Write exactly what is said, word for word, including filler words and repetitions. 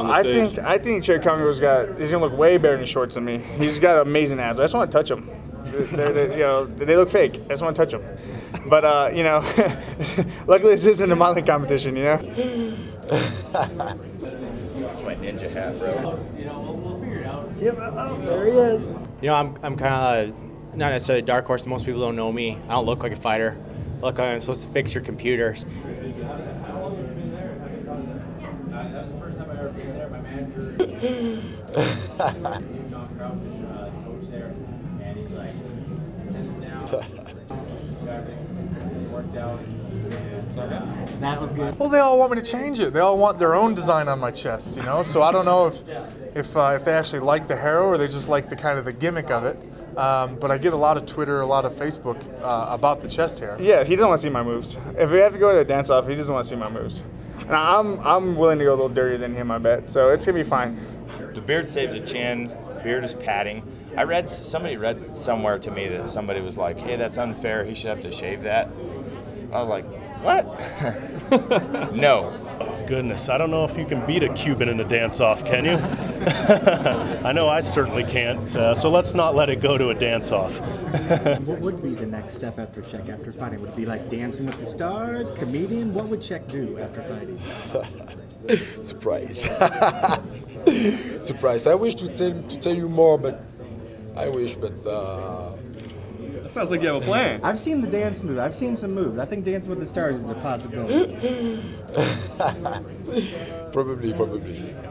on the I stage. Think I think Cheick Kongo's got. He's gonna look way better in his shorts than me. He's got amazing abs. I just want to touch them. They're, they're, you know, they look fake. I just want to touch them. But uh, you know, luckily this isn't a modeling competition. You know. That's my ninja hat, bro. You know, we'll figure it out. Give it up. There he is. You know, I'm I'm kind of. Not necessarily a dark horse. Most people don't know me. I don't look like a fighter. I look like I'm supposed to fix your computer. How long have you been there? That's the first time I've ever been there. My manager, John Crouch, coach there, and he's like, send it down. Worked out. That was good. Well, they all want me to change it. They all want their own design on my chest, you know. So I don't know if if uh, if they actually like the harrow or they just like the kind of the gimmick of it. Um, but I get a lot of Twitter, a lot of Facebook uh, about the chest hair. Yeah, he doesn't want to see my moves. If we have to go to a dance off, he doesn't want to see my moves. And I'm I'm willing to go a little dirtier than him, I bet. So it's gonna be fine. The beard saves the chin. Beard is padding. I read somebody read somewhere to me that somebody was like, "Hey, that's unfair. He should have to shave that." And I was like, "What? No." Oh, goodness, I don't know if you can beat a Cuban in a dance-off, can you? I know I certainly can't, uh, so let's not let it go to a dance-off. What would be the next step after Cheick, after fighting? Would it be like Dancing with the Stars, comedian? What would Cheick do after fighting? Surprise. Surprise. I wish to tell, to tell you more, but I wish, but... Uh... Sounds like you have a plan. I've seen the dance move. I've seen some moves. I think Dancing with the Stars is a possibility. Probably, probably.